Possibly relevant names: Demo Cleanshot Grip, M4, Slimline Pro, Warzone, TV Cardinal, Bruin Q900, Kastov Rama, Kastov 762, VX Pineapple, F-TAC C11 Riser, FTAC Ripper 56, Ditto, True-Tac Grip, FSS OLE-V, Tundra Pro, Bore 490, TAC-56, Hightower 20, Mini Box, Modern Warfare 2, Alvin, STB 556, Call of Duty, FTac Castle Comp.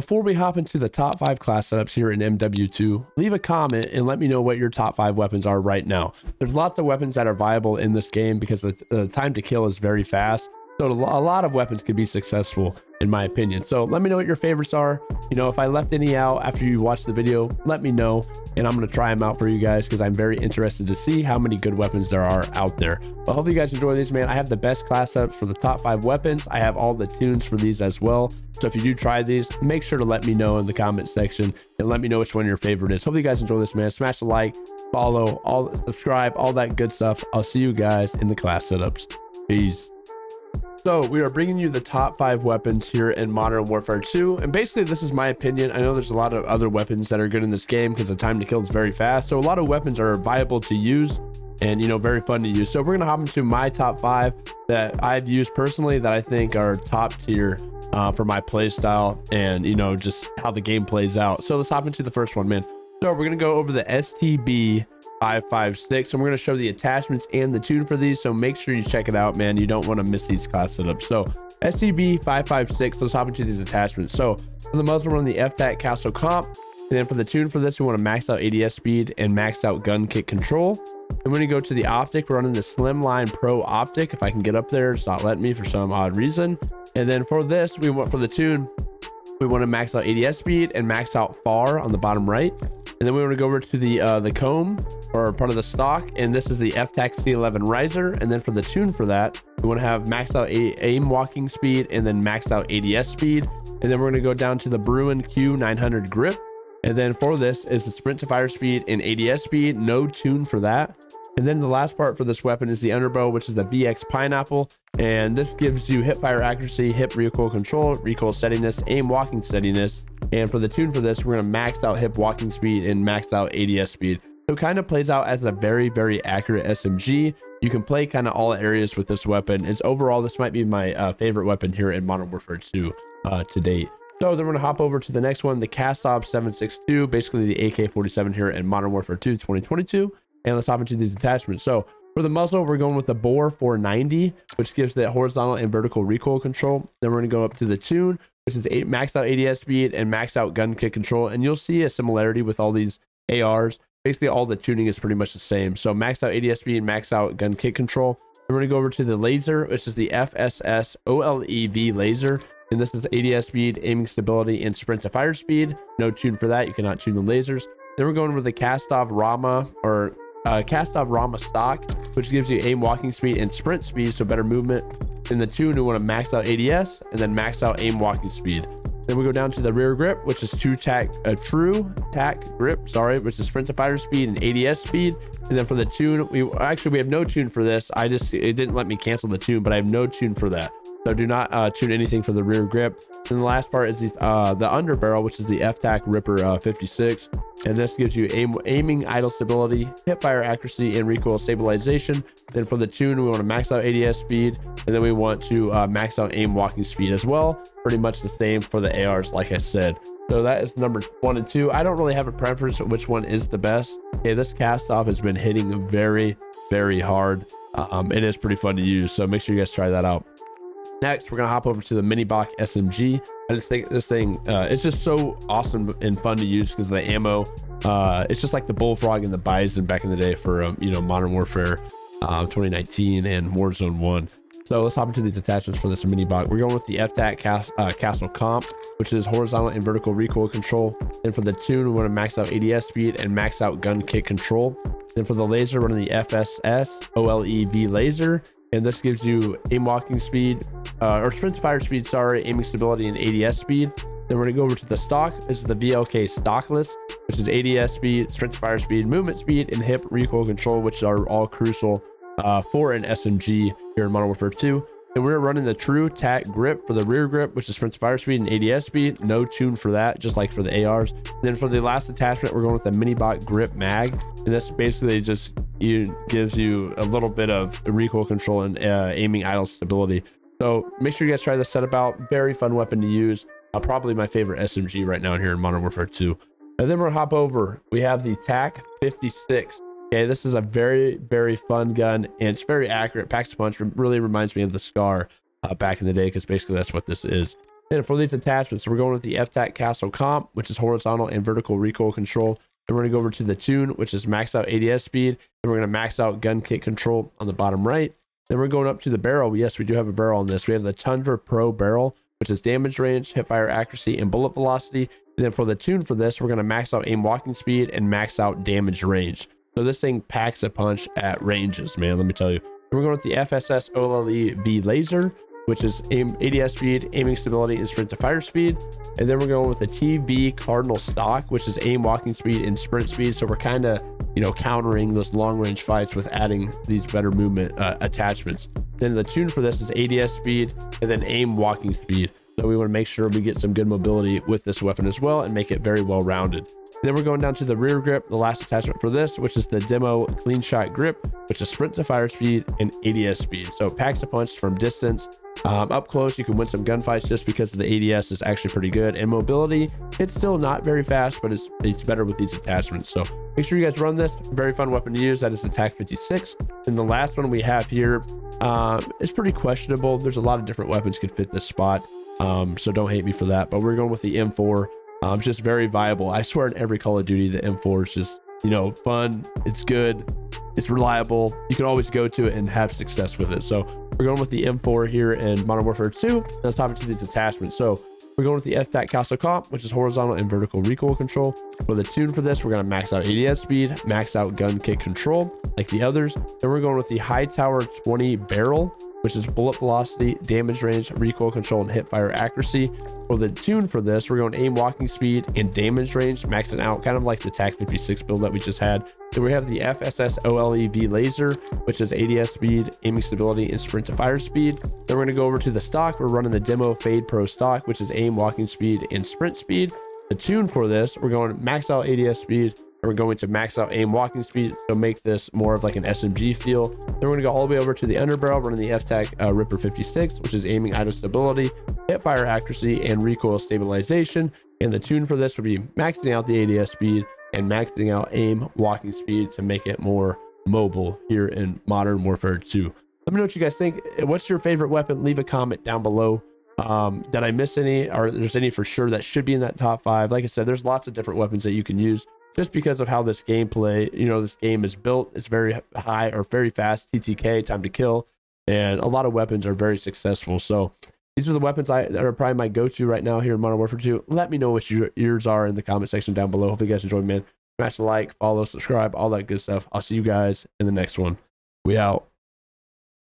Before we hop into the top 5 class setups here in MW2, leave a comment and let me know what your top 5 weapons are right now. There's lots of weapons that are viable in this game because the time to kill is very fast. So a lot of weapons could be successful in my opinion. So let me know what your favorites are. You know, if I left any out after you watch the video, let me know and I'm going to try them out for you guys because I'm very interested to see how many good weapons there are out there. But hopefully you guys enjoy these, man. I have the best class setups for the top 5 weapons. I have all the tunes for these as well. So if you do try these, make sure to let me know in the comment section and let me know which one your favorite is. Hopefully you guys enjoy this, man. Smash the like, follow, subscribe, all that good stuff. I'll see you guys in the class setups. Peace. So we are bringing you the top 5 weapons here in Modern Warfare 2. And basically this is my opinion. I know there's a lot of other weapons that are good in this game because the time to kill is very fast. So a lot of weapons are viable to use and, you know, very fun to use. So we're going to hop into my top 5 that I've used personally that I think are top tier for my play style and, you know, just how the game plays out. So let's hop into the first one, man. So we're going to go over the STB 556 and we're going to show the attachments and the tune for these, so make sure you check it out, man. You don't want to miss these class setups. So STB 556, let's hop into these attachments. So for the muzzle, we're on the FTac Castle Comp, and then for the tune for this, we want to max out ADS speed and max out gun kick control. And when you go to the optic, we're running the Slimline Pro optic. If I can get up there, it's not letting me for some odd reason. And then for this, we want, for the tune, we want to max out ADS speed and max out FAR on the bottom right. And then we want to go over to the comb, or part of the stock, and this is the F-TAC C11 Riser. And then for the tune for that, we want to have maxed out aim walking speed and then maxed out ADS speed. And then we're going to go down to the Bruin Q900 grip. And then for this is the sprint to fire speed and ADS speed, no tune for that. And then the last part for this weapon is the underbow, which is the VX Pineapple. And this gives you hip fire accuracy, hip recoil control, recoil steadiness, aim walking steadiness. And for the tune for this, we're going to max out hip walking speed and max out ADS speed. So it kind of plays out as a very, very accurate SMG. You can play kind of all areas with this weapon. It's overall, this might be my favorite weapon here in Modern Warfare 2 to date. So then we're going to hop over to the next one, the Kastov 762, basically the AK-47 here in Modern Warfare 2 2022. And let's hop into these attachments. So for the muzzle, we're going with the Bore 490, which gives that horizontal and vertical recoil control. Then we're going to go up to the tune, which is maxed out ADS speed and maxed out gun kick control. And you'll see a similarity with all these ARs. Basically, all the tuning is pretty much the same. So maxed out ADS speed and maxed out gun kick control. Then we're going to go over to the laser, which is the FSS OLE-V laser. And this is ADS speed, aiming stability, and sprint to fire speed. No tune for that. You cannot tune the lasers. Then we're going with the Kastov Rama, or Kastov Rama stock, which gives you aim walking speed and sprint speed, so better movement. In the tune, we want to max out ADS and then max out aim walking speed. Then we go down to the rear grip, which is True-Tac Grip, which is sprint to fire speed and ADS speed. And then for the tune, we have no tune for this. It didn't let me cancel the tune, but I have no tune for that. So do not tune anything for the rear grip. And the last part is the underbarrel, which is the F-TAC Ripper 56. And this gives you aiming idle stability, hip fire accuracy, and recoil stabilization. Then for the tune, we want to max out ADS speed, and then we want to max out aim walking speed as well. Pretty much the same for the ARs, like I said. So that is number 1 and 2. I don't really have a preference of which one is the best. Okay, this Kastov has been hitting very, very hard. It is pretty fun to use, so make sure you guys try that out. Next, we're going to hop over to the Mini Box SMG. I just think this thing, it's just so awesome and fun to use because of the ammo. It's just like the Bullfrog and the Bison back in the day for, you know, Modern Warfare 2019 and Warzone 1. So let's hop into the detachments for this Mini Box. We're going with the FTac Castle Comp, which is horizontal and vertical recoil control. And for the tune, we want to max out ADS speed and max out gun kick control. Then for the laser, we're running the FSS OLE-V laser. And this gives you aim walking speed, or sprint fire speed, aiming stability, and ADS speed. Then we're going to go over to the stock. This is the VLK Stockless, which is ADS speed, sprint fire speed, movement speed, and hip recoil control, which are all crucial for an SMG here in Modern Warfare 2. And we're running the True-Tac Grip for the rear grip, which is sprint fire speed and ADS speed. No tune for that, just like for the ARs. And then for the last attachment, we're going with the Mini Bot Grip Mag. And this basically just gives you a little bit of recoil control and aiming idle stability. So make sure you guys try this setup out. Very fun weapon to use. Probably my favorite SMG right now here in Modern Warfare 2. And then we're gonna hop over. We have the TAC-56. Okay, this is a very, very fun gun, and it's very accurate. Packs a punch. Really reminds me of the SCAR back in the day, because basically that's what this is. Then for these attachments, so we're going with the FTAC Castle Comp, which is horizontal and vertical recoil control. Then we're going to go over to the Tune, which is maxed out ADS speed. Then we're going to max out gun kit control on the bottom right. Then we're going up to the barrel. Yes, we do have a barrel on this. We have the Tundra Pro barrel, which is damage range, hip fire accuracy, and bullet velocity. And then for the Tune for this, we're going to max out aim walking speed and max out damage range. So this thing packs a punch at ranges, man, let me tell you. Then we're going with the FSS OLE-V laser, which is aim, ADS speed, aiming stability, and sprint to fire speed. And then we're going with the TV Cardinal stock, which is aim walking speed and sprint speed. So we're kind of, you know, countering those long range fights with adding these better movement attachments. Then the Tune for this is ADS speed and then aim walking speed. So we want to make sure we get some good mobility with this weapon as well and make it very well rounded. Then we're going down to the rear grip, the last attachment for this, which is the Demo Cleanshot Grip, which is sprint to fire speed and ADS speed. So it packs a punch from distance. Up close, you can win some gunfights just because the ADS is actually pretty good. And mobility, it's still not very fast, but it's better with these attachments. So make sure you guys run this. Very fun weapon to use. That is the TAC-56. And the last one we have here, it's pretty questionable. There's a lot of different weapons could fit this spot. So don't hate me for that, but we're going with the M4. Just very viable. I swear in every Call of Duty, the M4 is just, you know, fun. It's good. It's reliable. You can always go to it and have success with it. So we're going with the M4 here in Modern Warfare 2. Let's hop into these attachments. So we're going with the FTAC Castle Comp, which is horizontal and vertical recoil control. For the Tune for this, we're going to max out ADS speed, max out gun kick control like the others. Then we're going with the Hightower 20 barrel, which is bullet velocity, damage range, recoil control, and hip fire accuracy. For the Tune for this, we're going aim walking speed and damage range, maxing out kind of like the TAC-56 build that we just had. Then we have the FSS OLE-V laser, which is ADS speed, aiming stability, and sprint to fire speed. Then we're going to go over to the stock. We're running the Demo Fade Pro stock, which is aim walking speed and sprint speed. The Tune for this, we're going max out ADS speed, and we're going to max out aim walking speed, so make this more of like an SMG feel. Then we're gonna go all the way over to the underbarrel, running the F-TAC Ripper 56, which is aiming idle stability, hip fire accuracy, and recoil stabilization. And the Tune for this would be maxing out the ADS speed and maxing out aim walking speed to make it more mobile here in Modern Warfare 2. Let me know what you guys think. What's your favorite weapon? Leave a comment down below. Did I miss any, or there's any for sure that should be in that top five? Like I said, there's lots of different weapons that you can use. Just because of how this gameplay, you know, this game is built, it's very high or very fast TTK, time to kill, and a lot of weapons are very successful. So these are the weapons that are probably my go-to right now here in Modern Warfare 2. Let me know what yours are in the comment section down below. Hope you guys enjoyed, man. Smash the like, follow, subscribe, all that good stuff. I'll see you guys in the next one. We out.